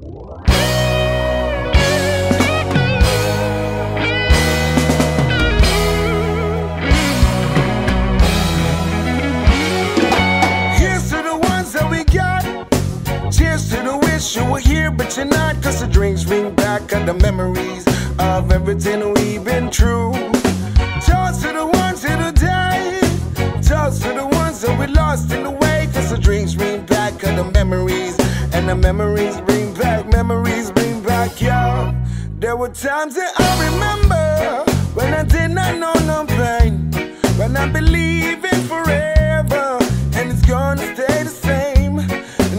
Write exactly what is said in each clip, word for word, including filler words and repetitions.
Cheers to the wish you were here, but you're not. Cause the drinks bring back all the memories of everything we've been through. Toast to the ones here today, toast to the ones that we lost in the way. Cause the drinks bring back all the memories, and the memories bring back, memories bring back, y'all. There were times that I remember when I did not know no pain, when I believed in forever, and it's gonna stay the same.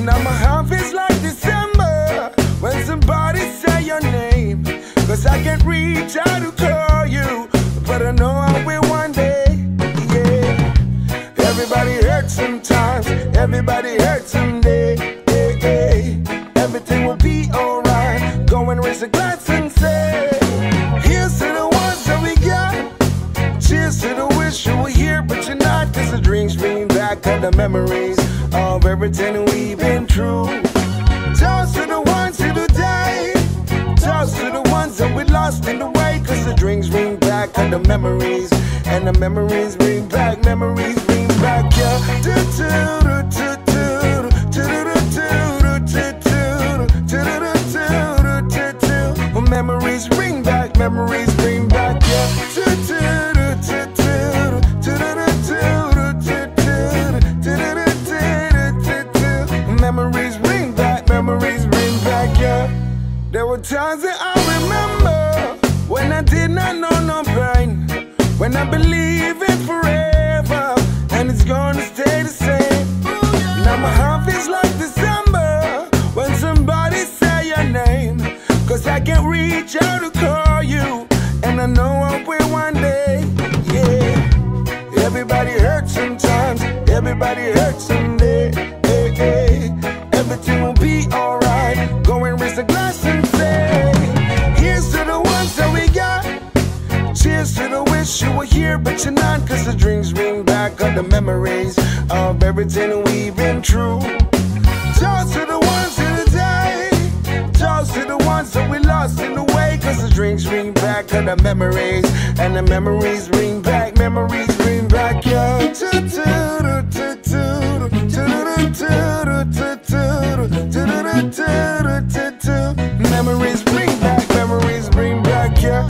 Now my heart feels like December when somebody say your name. Cause I can't reach out to call you, but I know I will one day, yeah. Everybody hurts sometimes, everybody hurts someday, yeah, yeah. Everything will be alright, go and raise a glass and say here's to the ones that we got. Cheers to the wish you were here, but you're not. Cause the drinks bring back all the memories of everything we've been through. Toast to the ones here today, toast to the ones that we lost in the way. Cause the drinks bring back all the memories, and the memories bring back, memories bring back, yeah. Do do do do. Memories bring back, memories bring back, yeah. Do do do do. Memories bring back, memories bring back, yeah. There were times that I remember when I did not know no pain, when I believed in forever, and it's gonna stay the same. Now my heart feels like December when somebody say your name. Cause I can't reach out to call you, and I know I will one day, yeah. Everybody hurts sometimes, everybody hurts someday, hey, hey. Everything will be alright, go and raise a glass and say here's to the ones that we got. Cheers to the wish you were here, but you're not. Cause the drinks bring back all the memories of everything we've been through. Toast to the ones here today, toast to the ones that we lost in the way. Cause the drinks bring back all the memories, and the memories bring back, memories bring back, yeah. Memories bring back, memories bring back, yeah. Memories bring back, memories bring back, yeah.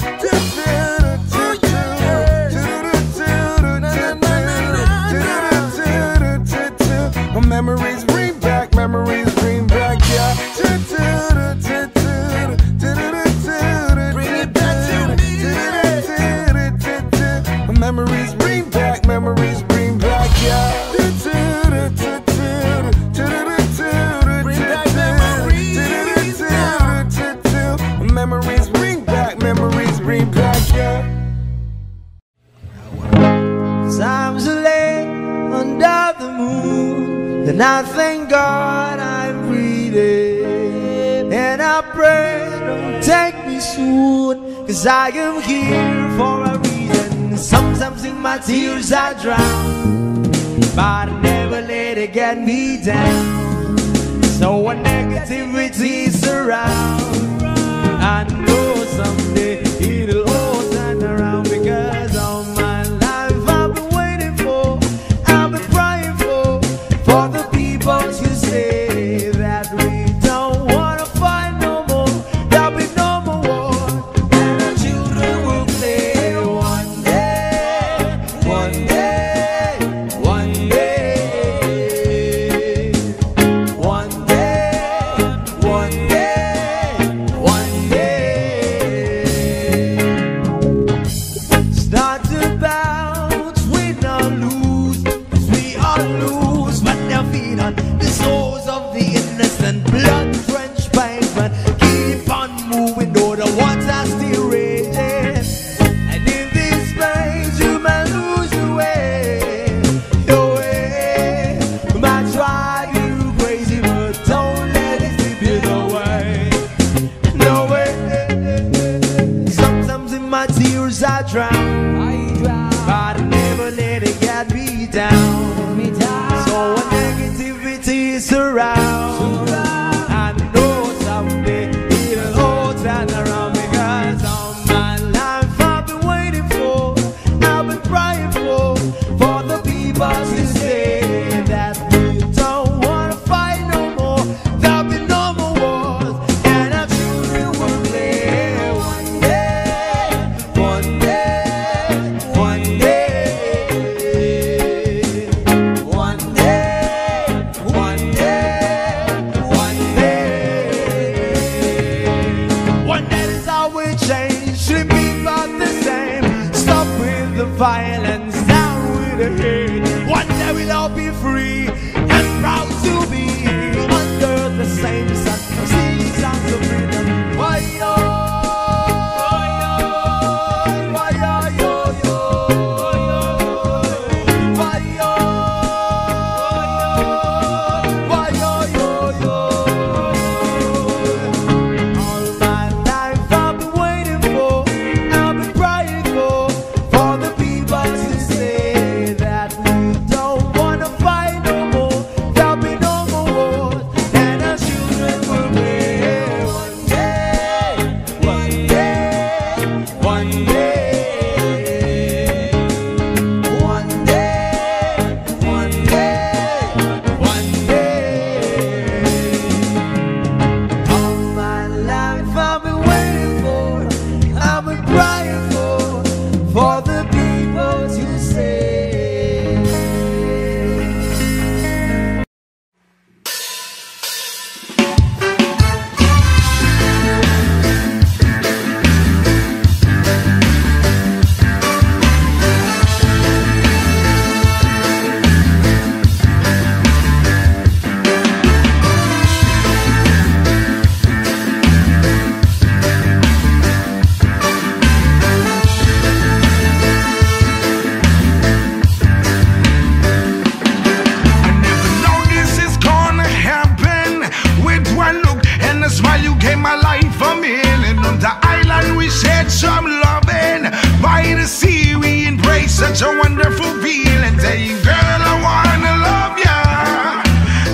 Bring it back to me. Memories bring back, memories bring back, yeah. Memories bring back, memories bring back, yeah. Times are late under the moon, and I thank God I'm breathing. And I pray, don't take me soon, cause I am here for a reason. Sometimes in my tears I drown, but I never let it get me down. So when negativity surrounds, I know someday it'll all turn around, because all my life I've been waiting for, I've been crying for, for the people who say that we don't wanna fight no more, there'll be no more war, and our children will play one day, one day, one day, one day, one day. I drown, I drown, but I never let it get me down, me down. So when negativity surrounds, I know something. violence, down with the hate. One day we'll all be free and proud to be under the same sun, the seasons of freedom. Why yo, why yo, yo, yo, why yo, why yo, yo, yo. All my life I've been waiting for, I've been praying for, for the people to say that we don't wanna fight no more. There'll be no more war, and our children will be here. One day, one day, one day, one day, one day, one day. All my life I've been waiting for, I've been crying for, for the people to say. I never know this is gonna happen. With one look and a smile, you gave my life a million. On the island we shared some loving. By the sea we embraced such a wonderful feeling. Saying, girl, I wanna love ya.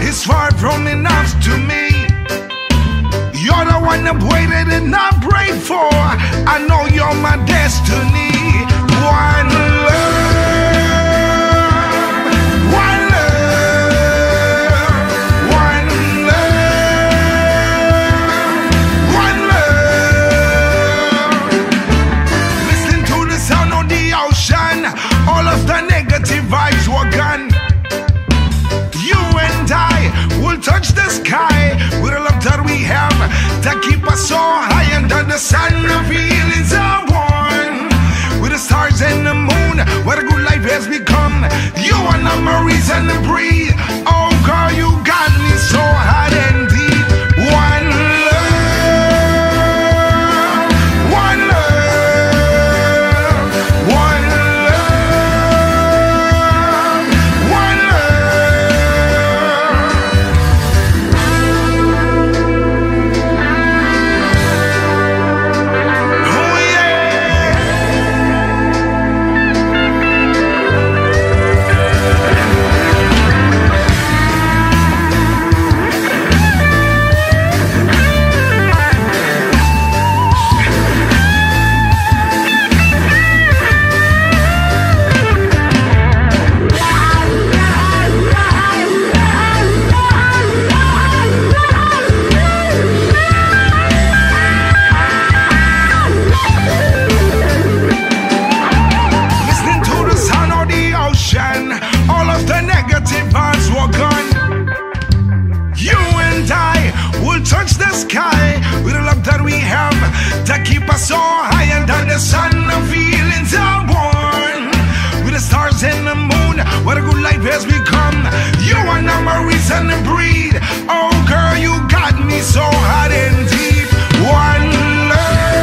It's far from enough to me. You're the one I've waited and I prayed for. I know you're my destiny. One love, one love, one love, one love. Listen to the sound of the ocean. All of the negative vibes were gone. You and I will touch the sky with the love that we have that keep us so high under the sun. The feelings are one with the stars and the moon. What a good life has become. You are not my reason to breathe. Oh girl, you got me so hot and deep. One love, one love, one love, one love. Oh yeah. Listening to the sound of the ocean, all of the negative vibes were gone. You and I will touch the sky with the love that we have that keep us so high under the sun. The feelings are born with the stars and the moon. What a good life has become. You are not my reason to breathe. Oh girl, you got me so hot and deep. One love,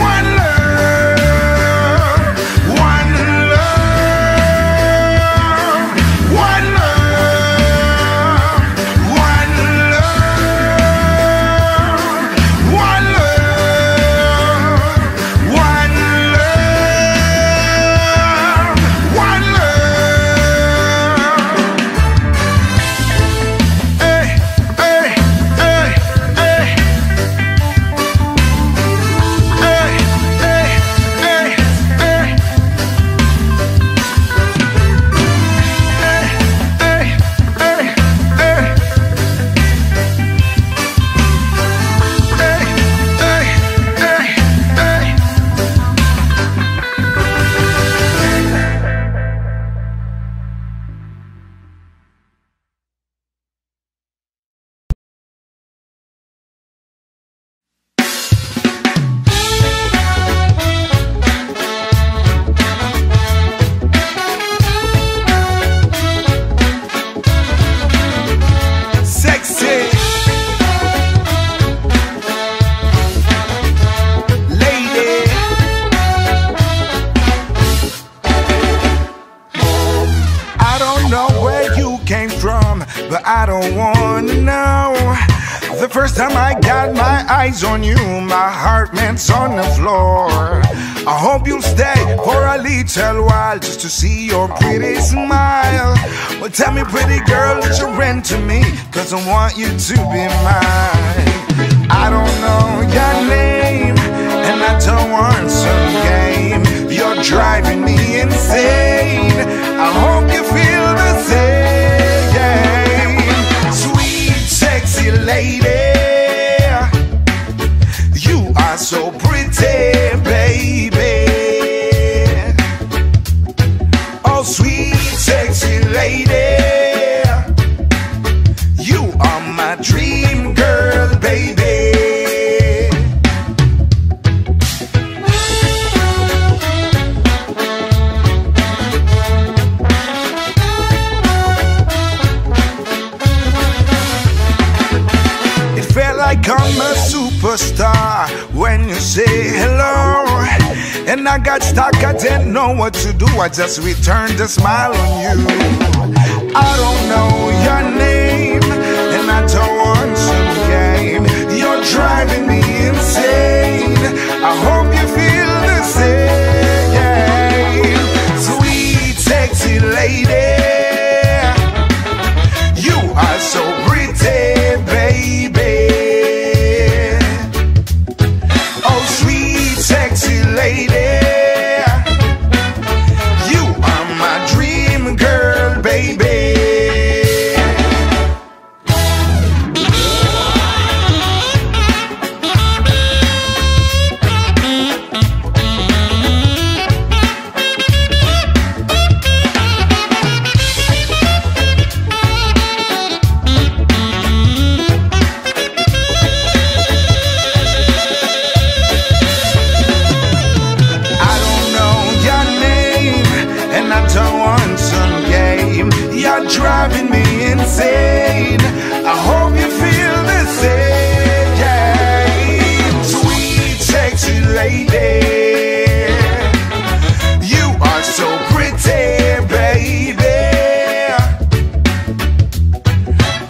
one love, one love, one love, one love, one love, one love, one love. first time I got my eyes on you, my heart melts on the floor. I hope you'll stay for a little while just to see your pretty smile. Well, tell me, pretty girl, that you're into me, 'cause I want you to be mine. I don't know your name, and I don't want some game. You're driving me insane. I hope you feel the same. Sweet, sexy lady, you are so pretty, baby. Oh, sweet, sexy lady, you are my dream girl, baby. It felt like I'm a superstar when you say hello, and I got stuck, I didn't know what to do. I just returned a smile on you. I don't know your name, and I don't want some game. You're driving me insane. I hope you feel the same. Sweet, sexy lady, you are so pretty, baby. Oh, sweet, sexy lady, driving me insane. I hope you feel the same. Sweet, sexy lady, you are so pretty, baby.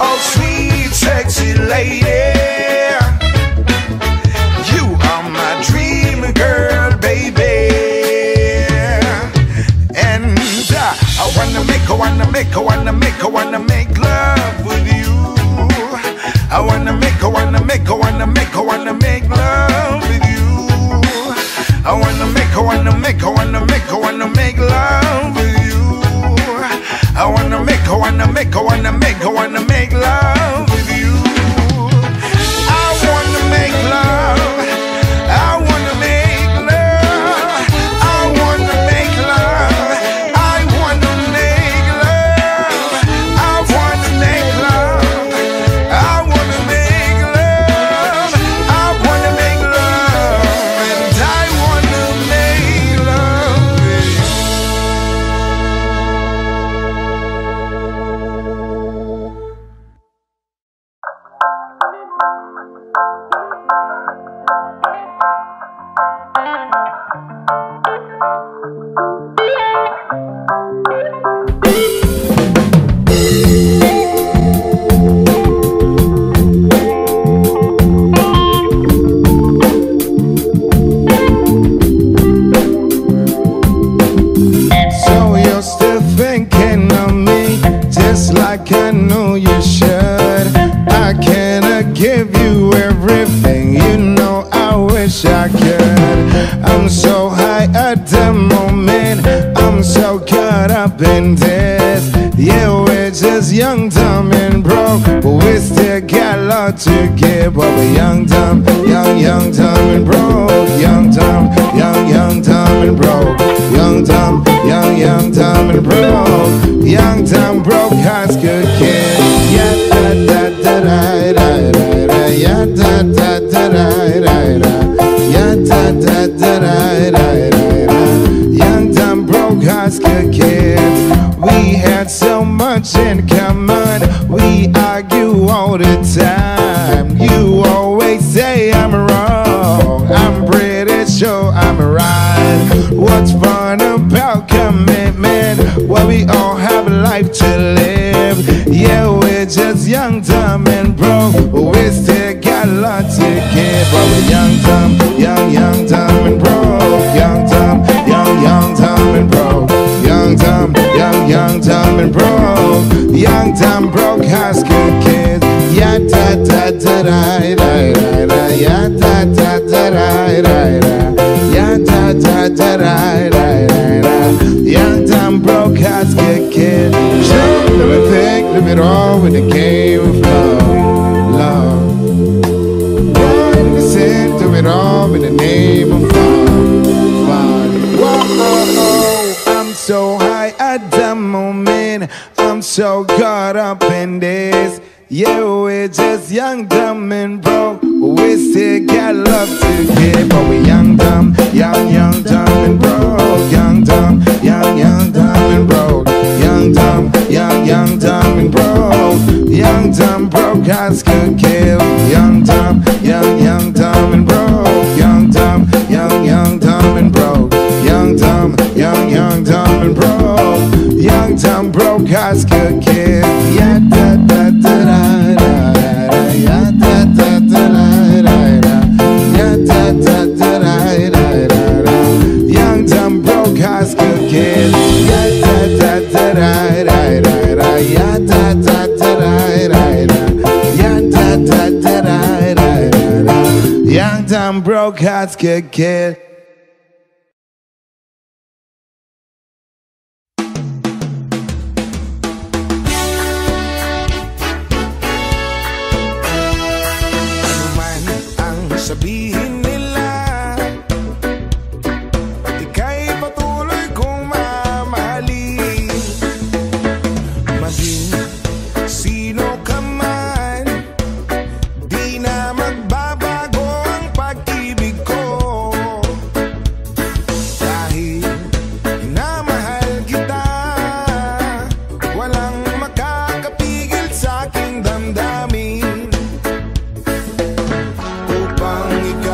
Oh, sweet, sexy lady, you are my dream girl, baby. And uh, I wanna make, I wanna make, I wanna make, I wanna make love with you. I wanna make, I wanna make, I wanna make, I wanna make love with you. I wanna make, I wanna make, I wanna make, I wanna make love with you. I wanna make, I wanna make, I wanna make, I wanna make love with you. I wanna make love. I wanna make love. I wanna make love. In death, yeah, we're just young, dumb, and broke, but we still got a lot to give. But we're young, dumb, young, young, dumb, and broke. Young, dumb, young, young, dumb, and broke. Young, dumb, young, young, dumb, and broke. Young, dumb, broke hearts could care. Yeah, da da da da da da da. Yeah, da da da da da da. Yeah, da da da da da da da. Young, dumb, broke hearts could care. We had so much in common. We argue all the time. You always say I'm wrong. I'm pretty sure I'm right. What's fun about commitment? Well, we all have a life to live. Yeah, we're just young, dumb, and broke. We're still a young Tom, young, young Tom and broke. Young Tom, young, young Tom and broke. Young Tom, young, young Tom and broke. Young Tom broke high school kid. Ya ta ta ta da da da da. Ya ta ta ta da da da. Ya ta ta ta da da da da. Young Tom broke high school kid. Show them a thing, live it all with the game of love, love. Do it all in the name of God, God. Whoa, oh, oh. I'm so high at the moment, I'm so caught up in this. Yeah, we're just young, dumb and broke. We still got love to give. But we young, dumb, young, young, dumb and broke. Young, dumb, young, young, dumb and broke. Young, dumb, young, young, dumb and broke. Young, dumb, broke, high school kid. Young, dumb, young, young, dumb and broke. Young, dumb, young, young, dumb and broke. Young, dumb, young, young, dumb and broke. Young, dumb, broke, high school kid. Yeah, da, da, da, da, da, da. Yeah, da, da, da, da, da, da. Yeah, da, da, da, da, da, da, da. Young, dumb, broke, high school kid. Yeah, da, da, da, da, da, da. Yeah, da, da, da, da, da, da. Yeah, da, da, da, da, da, da, da. Young, dumb, broke, high school kid. Sabihin nila, ika'y patuloy kong mamahalin. Maging sino ka man, di na magbabago ang pag-ibig ko. Dahil namahal kita, walang makakapigil sa'king damdamin. Pang ikaw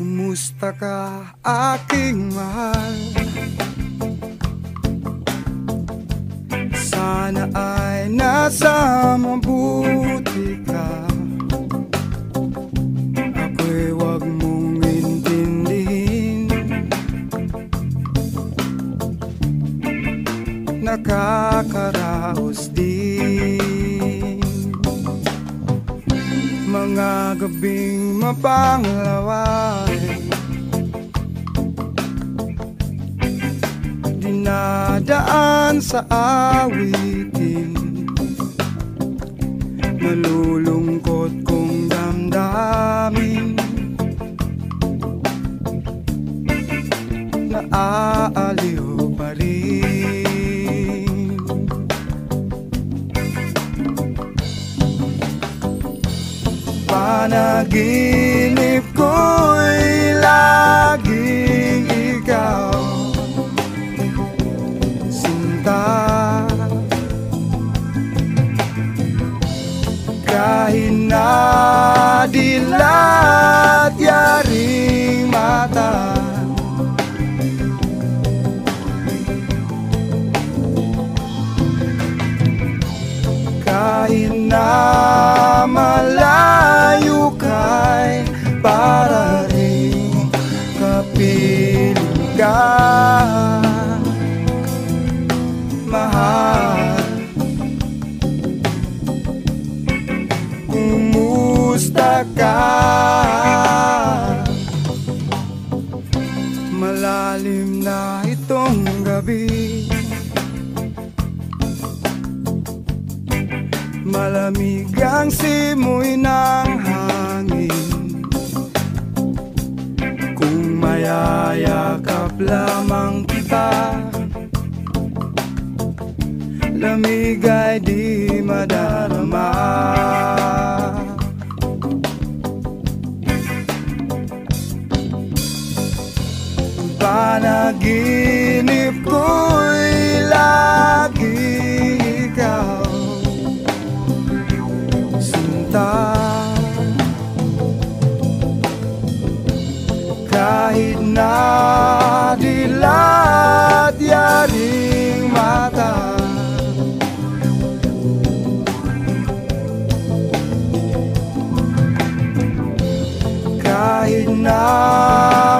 Kumusta ka, aking mahal? Sana ay nasa mabuti ka. Ako'y wag mong intindihin. Nakakaraos din mga gabing mapanglaway. Dinadaan sa awitin, nalulungkot kong damdamin, naaaliw pa rin. Panaginip ko'y laging ikaw. Kahit na dilat yaring mata, kahit na malayo kay para rin kapiling ka. Kumusta ka? Malalim na itong gabi, malamig ang simoy ng hangin. Kung mayayakap lamang kita, lamig ay di madarama. Panaginip ko'y lagi ikaw, sinta. Kahit na dilat yaring mata, kahit na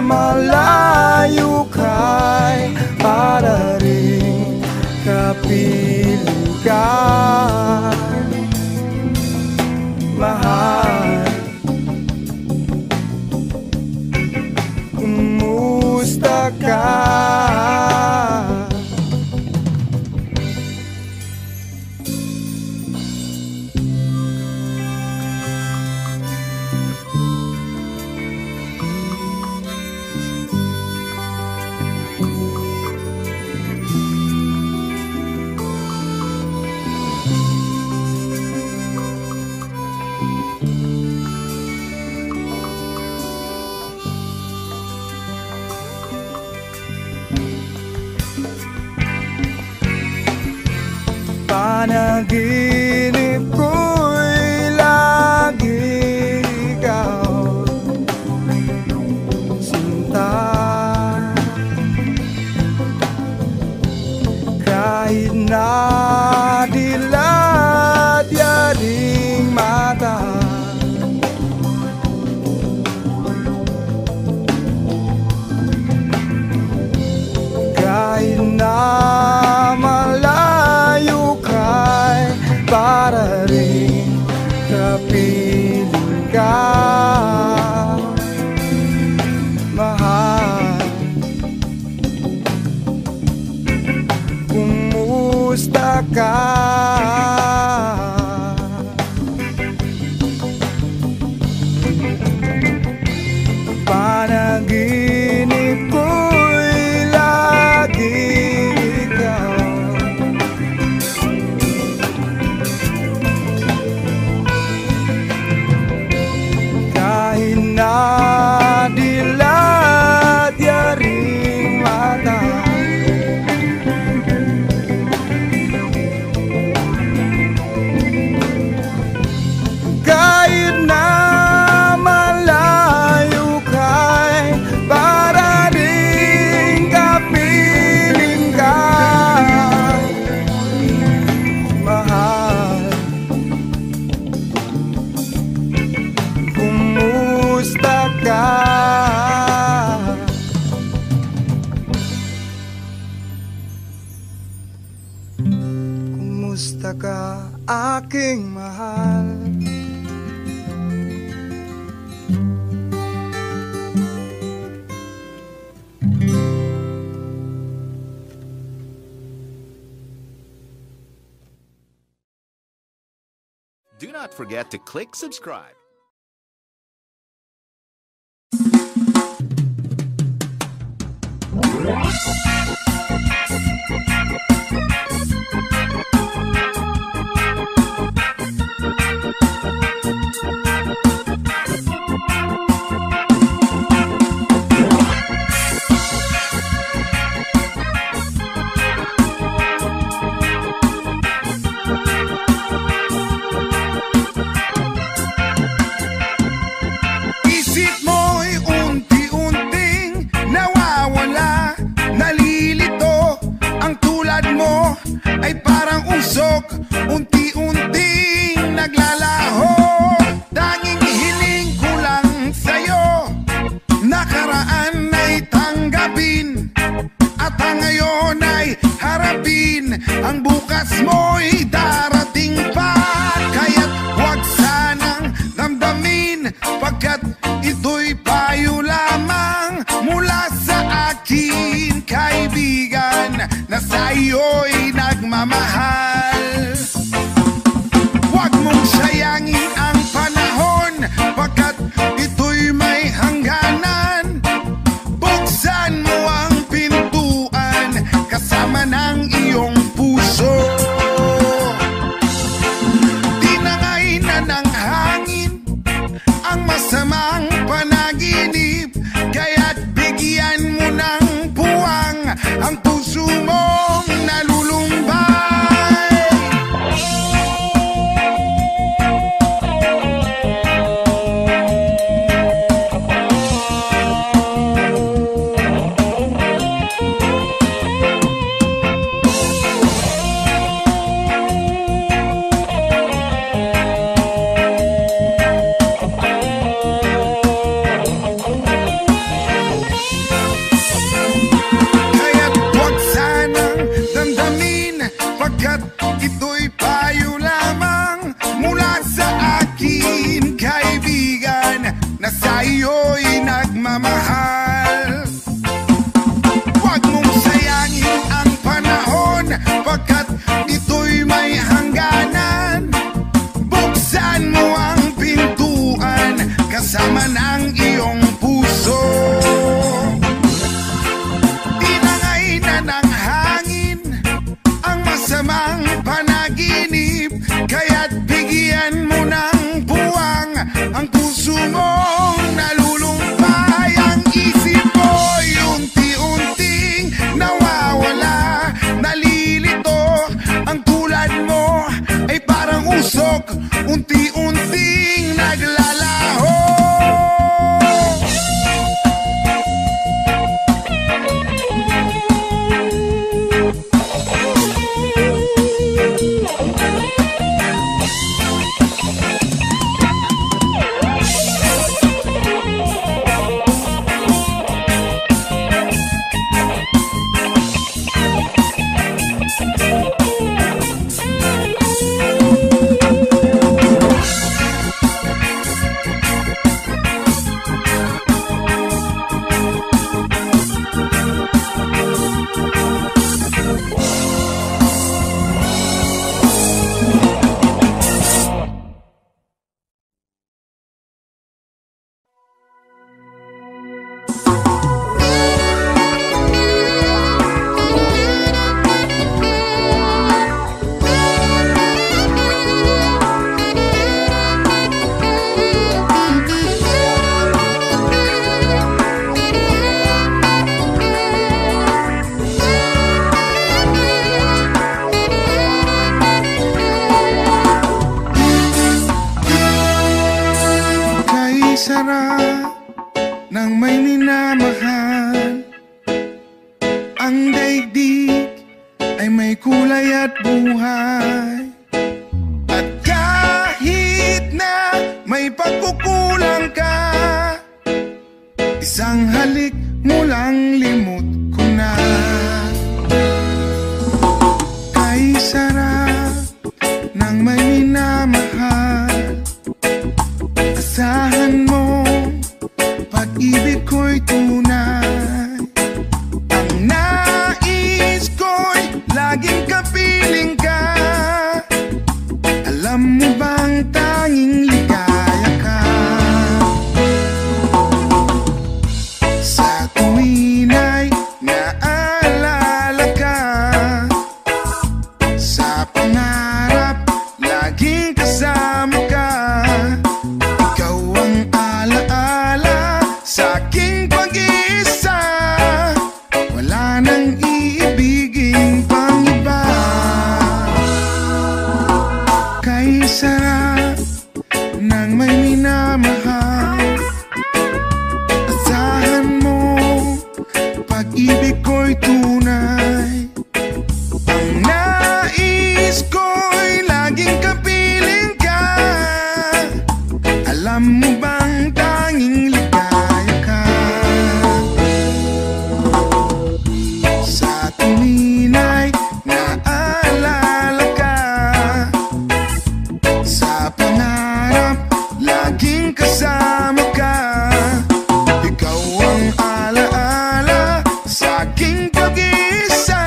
malayo kay para rin kapiling ka, mahal. Kumusta ka? Panaginip ko'y lagi ikaw, sinta. Kahit na dilat yaring mata, kahit na para rin kapiling ka, mahal. Kumusta ka? Panaginip ko'y lagi ikaw, na dilat yaring mata, aking mahal. Do not forget to click subscribe. Unti-unting naglalaho, tanging hiling ko lang sa'yo. Nakaraan ay tanggapin, at ang ngayon ay harapin. Ang bukas mo'y darating pa, kaya't huwag sanang damdamin, pagkat ito'y payo lamang mula sa akin, kaibigan, na sa iyo'y nagmamahal. Sayangin ang panahon, pagkat ito'y may hangganan. Buksan mo ang pintuan kasama ng iyong puso. Tinangay na ng hangin ang masamang panaginip, kaya't bigyan mo ng puwang ang puso mong nalulumbay. Ito'y payo lamang mula sa akin, kaibigan, na sa iyo'y nagmamahal. Huwag mong sayangin ang panahon, pagkat ito'y may hangganan. Buksan mo ang pintuan kasama ng iyong puso. Tinangay na ng hangin ang masamang panaginip, kaya't bigyan mo ng buwang ang puso mong nalulumpay. Ang isip mo'y unti-unting nawawala, nalilito. Ang tulad mo ay parang usok, unti-unting naglalaho. Nang may minamahal, ang daigdig ay may kulay at buhay. At kahit na may pagkukulang ka, isang halik mo lang limot ko na. Kay sarap ng ang minamahal. Asahan mo, pag-ibig ko'y tunay. Ang nais ko'y laging kapiling ka. Alam mo bang tanging ligaya ka? Sa tuwing ay naalala ka, sa pangarap laging kasama ka. Ikaw ang alaala sa aking pag-iisa. Wala nang iibigin pang iba. Sarap ng may minamahal. Asahan mo, pag-ibig ko'y tunay. Ang nais ko'y laging kapiling ka. Alam mo bang tanging ligaya ka? Sa tuwing ay naalala ka, sa pangarap laging kasama ka. Ikaw ang alaala sa aking pag-iisa.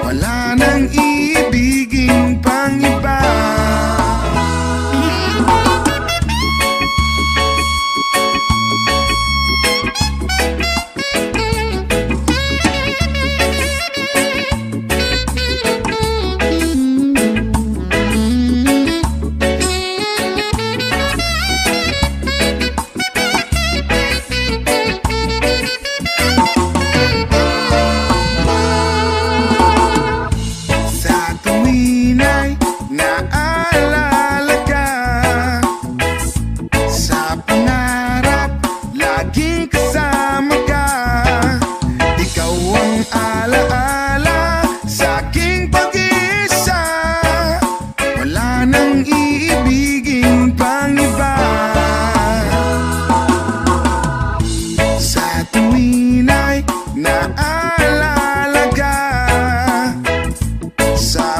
Wala nang iibigin pang iba.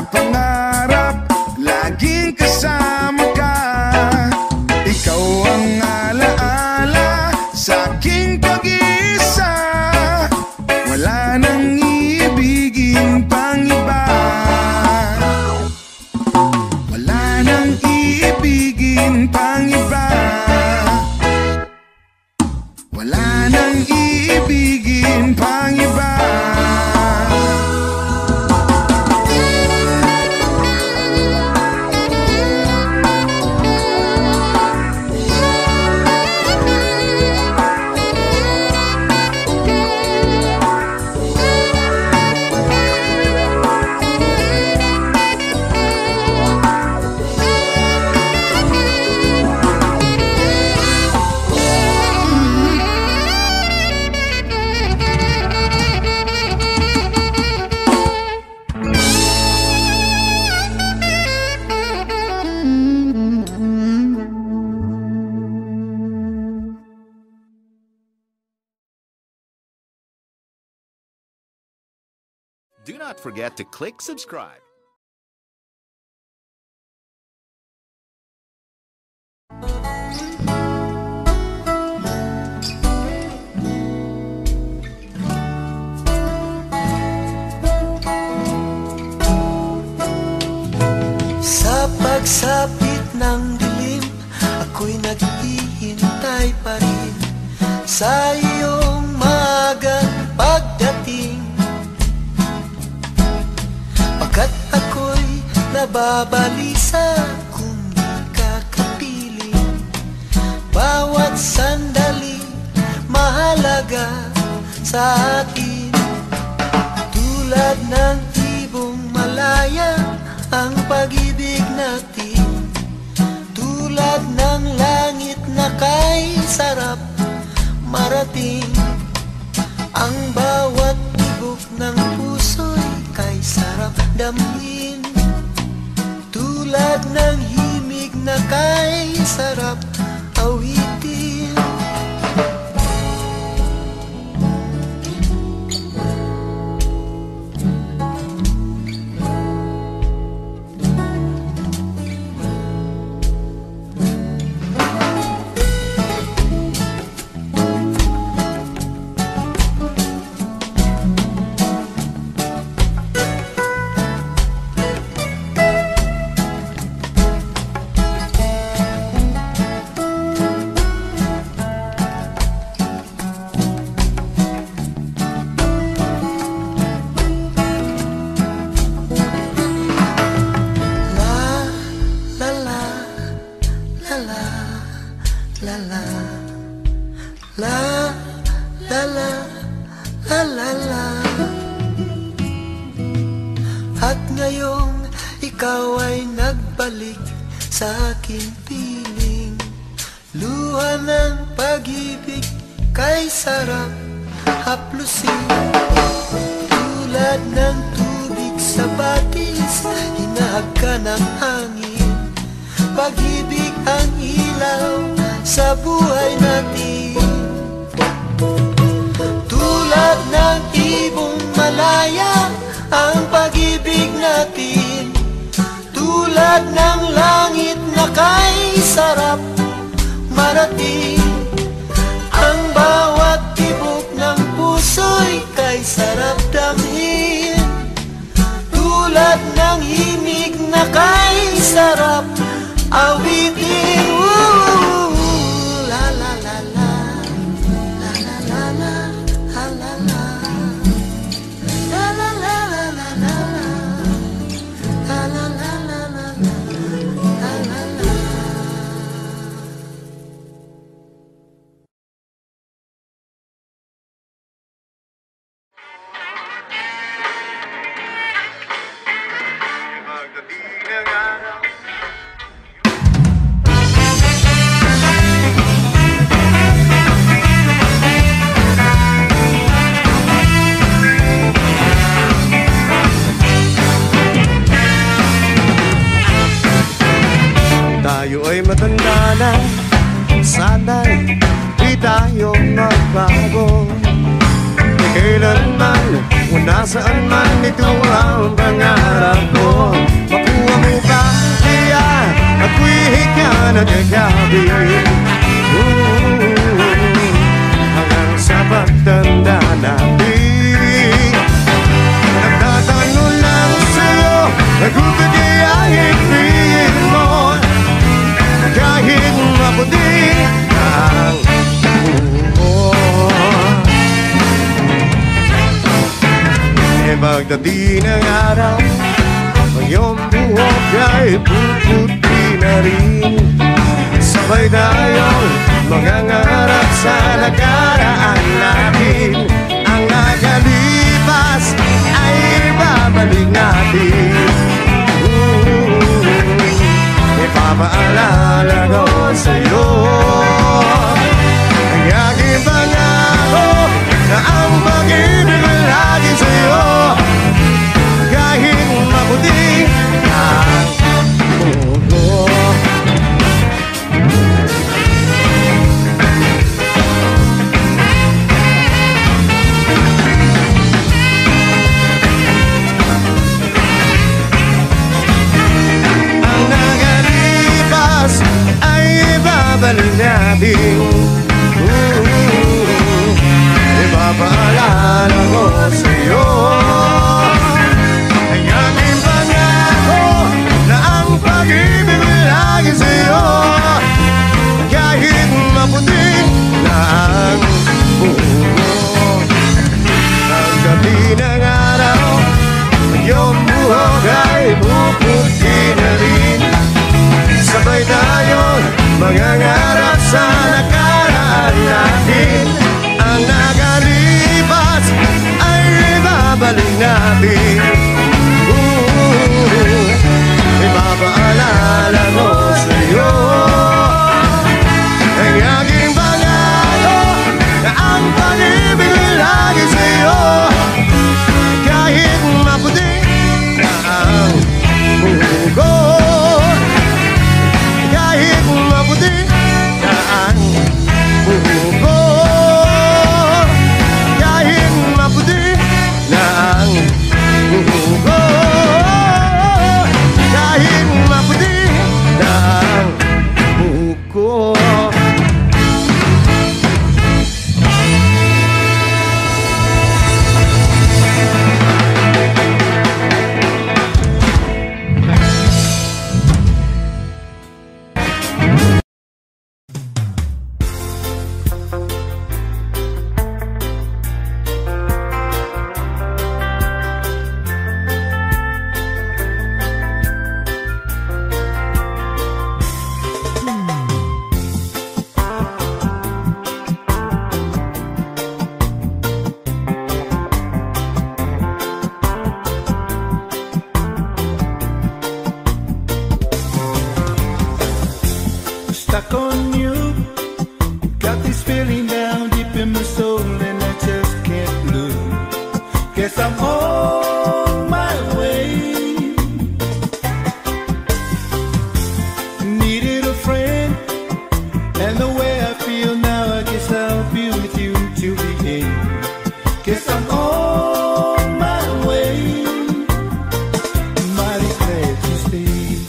Pangarap laging kasama ka. Ikaw ang alaala sa aking pag-iisa. Wala nang iibigin pang iba. Wala nang iibigin pang iba. Wala nang iibigin pang iba. Do not forget to click subscribe. Sa pagsapit ng dilim, ako'y naghihintay pa rin sa iyong maagang pagdating. Pagkat ako'y nababalisa kung di ka kapiling, bawat sandali mahalaga sa akin. Tulad ng ibong malaya ang pag-ibig natin, tulad ng langit na kay sarap marating. Ang bawat tibok ng puso'y kay sarap damhin, tulad ng himig na kay sarap awitin. At ngayong ikaw ay nagbalik sa aking piling, luha ng pag-ibig kay sarap haplusin. Tulad ng tubig sa batis, hinahag ka ng hangin. Pag-ibig ang ilaw sa buhay natin. Tulad ng ibong malaya, ang pag-ibig natin. Tulad ng langit na kay sarap marating. Ang bawat tibok ng puso'y kay sarap damhin. Tulad ng himig na kay sarap awitin. La la la la, la la la la, la la la, la la la la la la, la la la la la la la. Tayo ay matanda na, sana'y di tayo magbago. Di kailanman, kung nasaan man, ito ang pangarap ko. Makuha mo ka, kaya at wihik ka ng gabi. Hanggang sa pagtanda natin, nagtatango lang sa'yo, nagkukagayahin din mo. Kahit maputi ang buo, e magdating ang araw, ang iyong buhok ay puputi na rin. Sabay tayong mangangarap sa nakaraan natin. Ang nagalipas ay ibabalik natin. Papaalala ko sa'yo ang aking pangako, na ang pag-ibig ay lagi sa'yo. Kahit mabuti ang buo, ibabalik natin. Ipapaalala ko sa'yo ang aking pangako, na ang pag-ibig ay lagi sa'yo. Kahit maputi na ang buo, ang gabi ng araw, ang iyong buhok ay puputi na rin. Sabay tayo mangangarap sa nakaraan natin. Ang nakalipas ay ibabalik natin. Ipapaalala ko sa'yo ang aking pangako, na ang pag-ibig ay lagi sa'yo. Kahit maputi na ang buhok, kahit maputi stuck on you. Got this feeling down deep in my soul, and I just can't lose. Guess I'm on my way. Needed a friend, and the way I feel now, I guess I'll be with you till the end. Guess I'm on my way. Mighty glad you stayed.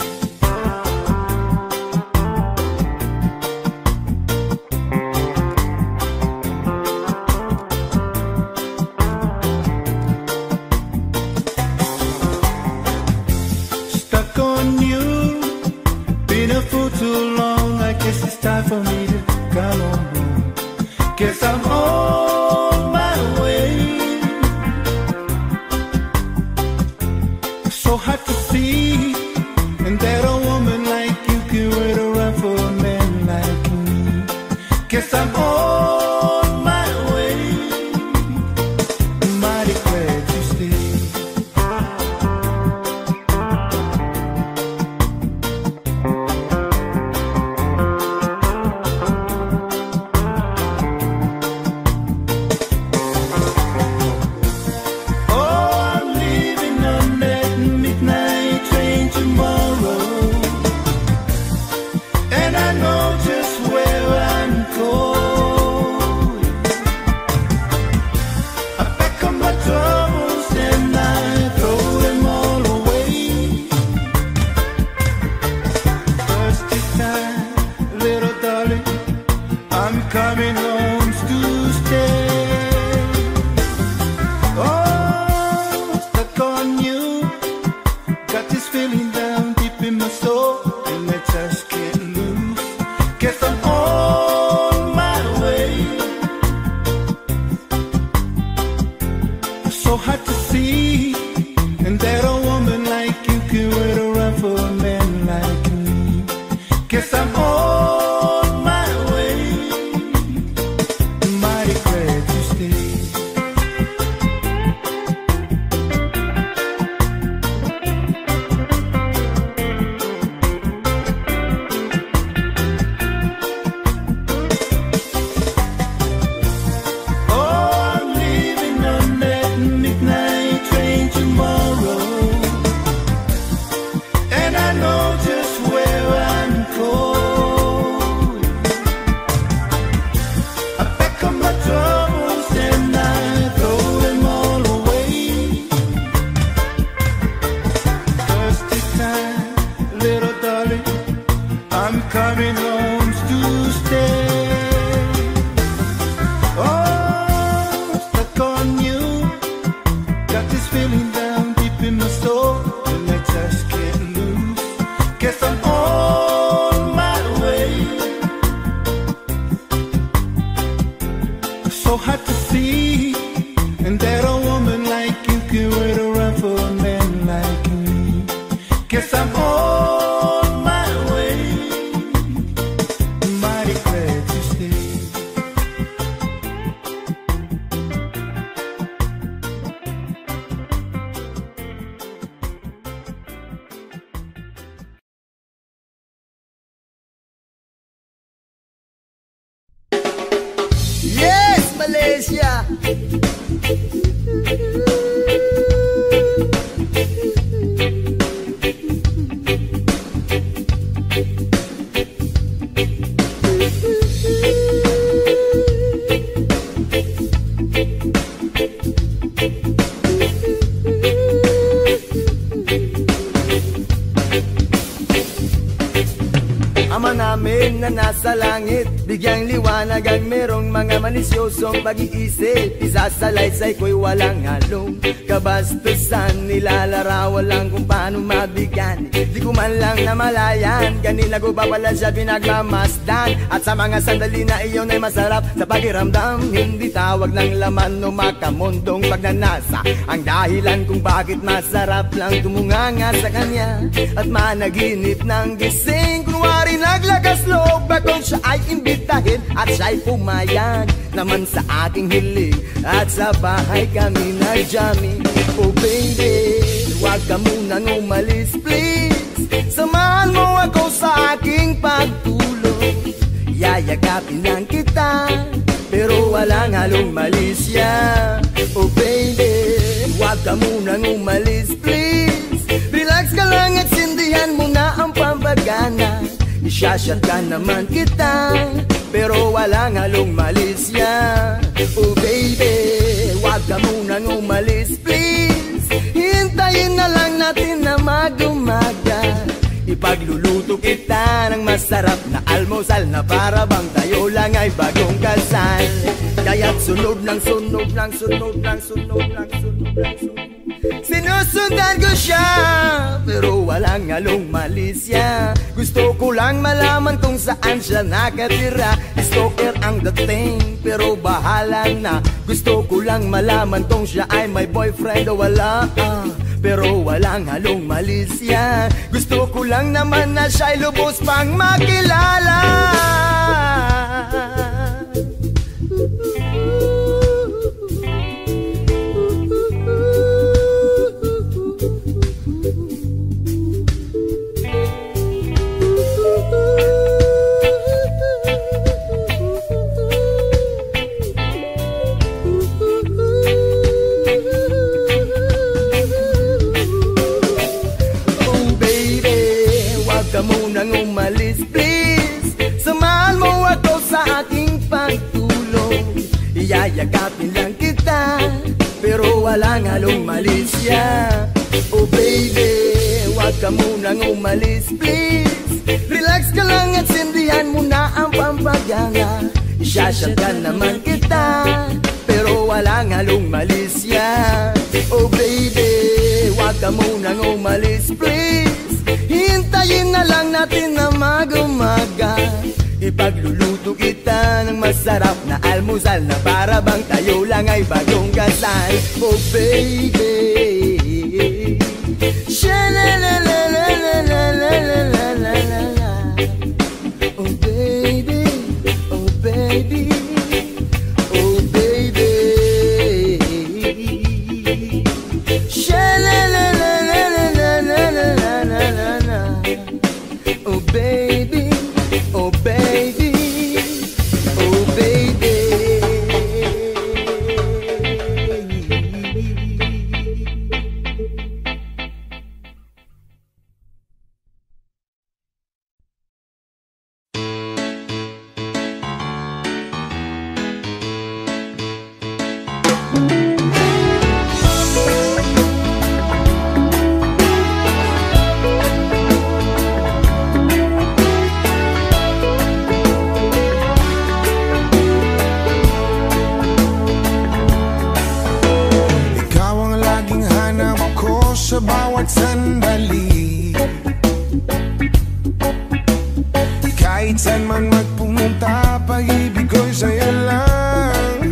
For too long, I guess it's time for me to come home. Guess I'm on my way. So hard to see, and that a woman like you can wait around for a man like me. Guess I'm on my way. Mighty glad you stayed. Coming home to stay. Oh, stuck on you. Got this feeling down deep in my soul, and I just can't lose. Guess I'm on my way. So hard to see, and that a woman like you can wait around for a man like me. Guess I'm on. I'm coming home to stay. Oh, stuck on you. Got this feeling down deep in my soul, and I just can't lose. Guess I'm on my way. So hard to see, and that a woman like you can wait around for a man like me. Guess I'm on. Yes, Malaysia. Ama namin na nasa langit, bigyang liwanag ang merong mga manisyosong pag-iisip. Isasalaysay ko'y walang halong kabastusan, nilalarawan lang kung paano mabigyan. Di ko man lang namalayan, kanina ko ba pala siya pinagmamasdan. At sa mga sandali na iyon ay masarap sa pakiramdam. Hindi tawag ng laman o makamundong pagnanasa ang dahilan kung bakit masarap lang tumunganga sa kanya at managinip ng gising. Kunwari naglakas loob akong siya ay imbitahin at siya'y pumayag naman sa aking hiling. At sa bahay kami nag-jamming. Oh baby, huwag ka munang umalis please. Samahan mo ako sa aking pagtulog. Hinapilang kita, pero walang halong malis ya. Oh baby, huwag ka munang umalis, please. Relax ka lang at sindihan mo na ang pampagana. Isyasyatan naman kita, pero walang halong malis ya. Oh baby, huwag ka munang umalis, please. Hintayin na lang natin na mag-umaga. Ipagluluto kita ng masarap na almusal na para bang tayo lang ay bagong kasal. Kaya't sunod ng sunod ng sunod ng sunod ng sunod ng sunod. Sinusundan ko siya, pero walang halong malis siya. Gusto ko lang malaman kung saan siya nakatira. Stalker ang dating, pero bahala na. Gusto ko lang malaman kung siya ay may boyfriend o wala. uh. Pero walang halong malis yan. Gusto ko lang naman na siya'y lubos pang makilala. Umalis, please. Samahan mo ako sa ating pagtulong. Iyayakapin lang kita, pero walang halong malis ya. Oh baby, huwag ka munang umalis, please. Relax ka lang at sindihan mo na ang pampagana. Isyasyakan naman kita, pero walang halong malis ya. Oh baby, huwag ka munang umalis, please. Hintayin na lang natin na mag-umaga. Ipagluluto kita ng masarap na almusal na para bang tayo lang ay bagong kasal. Oh baby, sha-la-la-la-la-la-la-la-la-la-la. Oh baby, oh baby, oh baby, sha-la-la-la-la-la-la-la-la. Oh baby, oh baby, oh baby. Sa bawat sandali, kahit saan man magpumunta, pag-ibig ko'y sa'yo lang.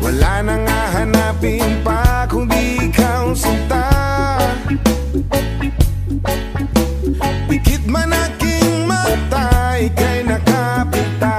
Wala nang hahanapin pa kung di ikaw sunta. Pikit man aking mata, ika'y nakapita.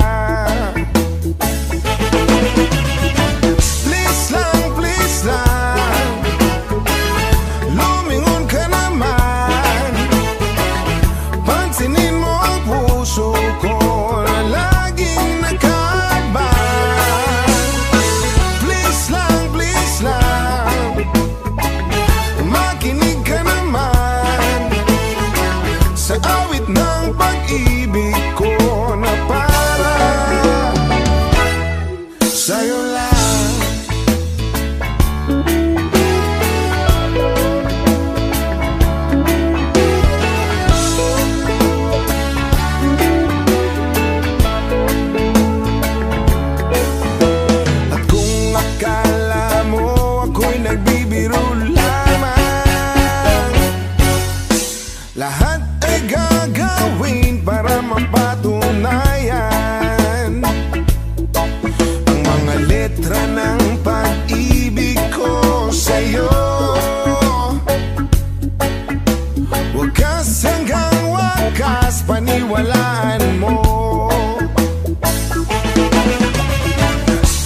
Paniwalaan mo.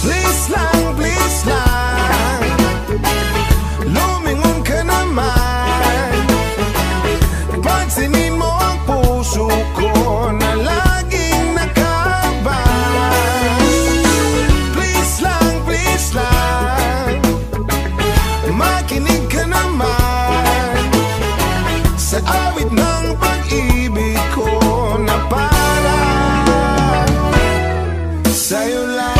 Please lang, please lang, lumingon ka naman. Pansinin mo ang puso ko na lagi gamit ng pag-ibig ko na para sa'yo lang.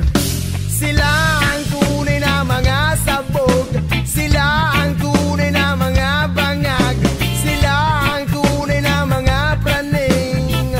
Mga bangag, sila ang tunay na mga praning,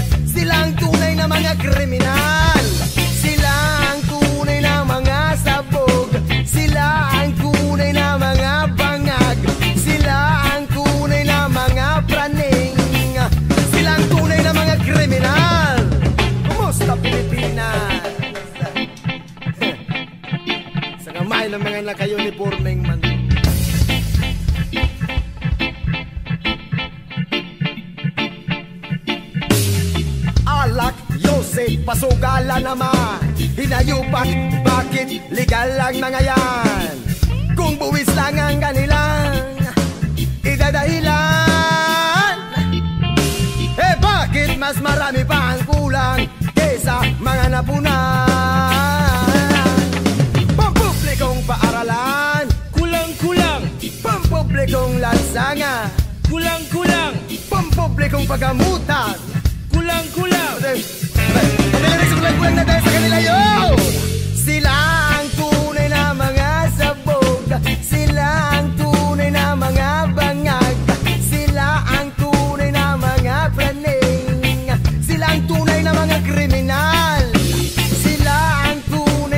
sila ang tunay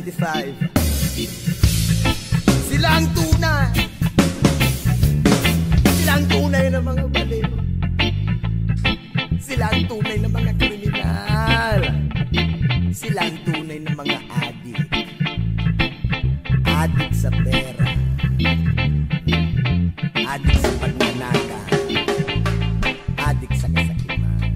nineteen ninety-five. Sila ang tunay. Sila ang tunay na mga baliw. Sila ang tunay na mga kriminal. Sila ang tunay na mga adik. Adik sa pera. Adik sa pagnanaka. Adik sa kasakiman.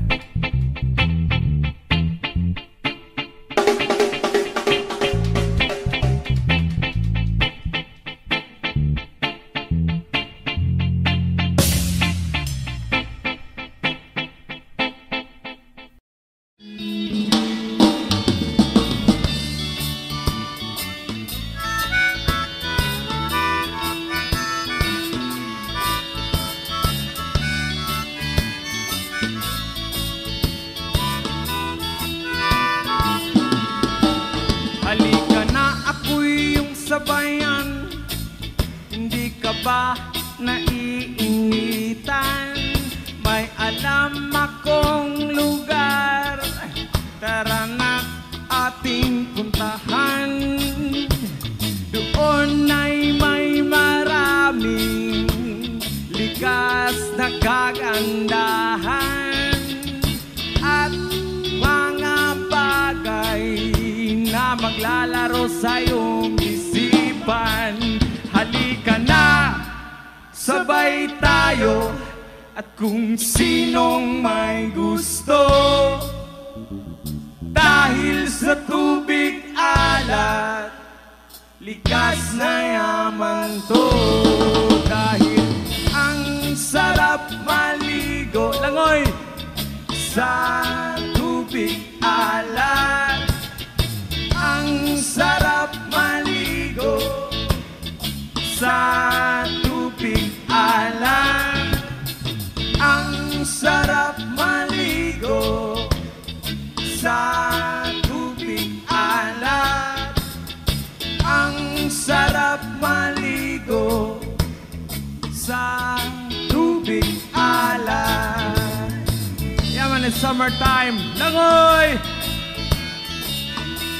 Summertime, Langoy!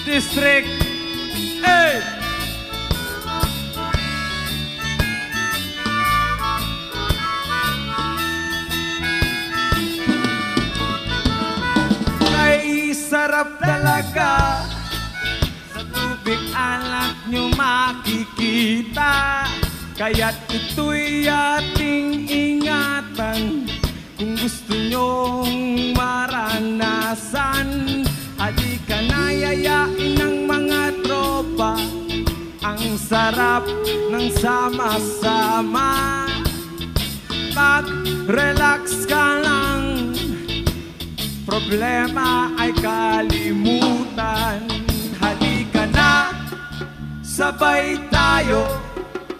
District eight! Ay, sarap talaga sa tubig alat nyo makikita, kaya't ito'y ating ingatan. Kung gusto nyong maranasan, halika na yayain ng mga tropa. Ang sarap ng sama-sama. Mag-relax ka lang, problema ay kalimutan. Halika na, sabay tayo.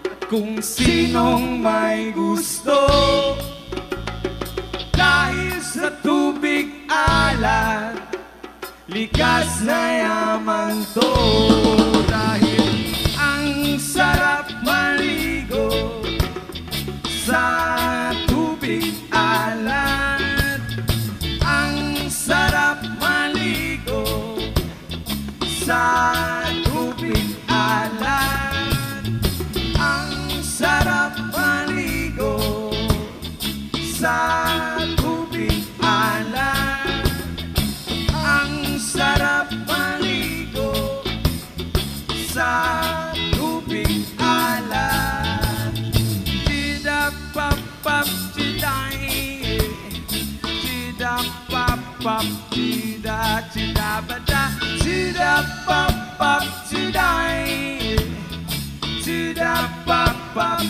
At kung sinong may gusto, dahil sa tubig alat, likas na yaman to. Dahil ang sarap maligo sa tubig alat. Ang sarap maligo sa tubig alat. Ang sarap maligo sa pop da da ba da da pop pop da da pop pop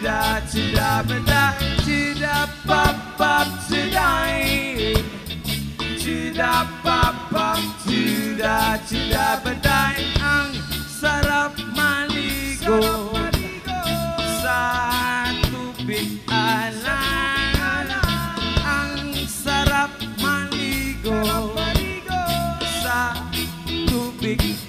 da da ba da da pop pop da pop pop da da ba da. Ang sarap maligo sa tubig alam. Ang sarap maligo sa tubig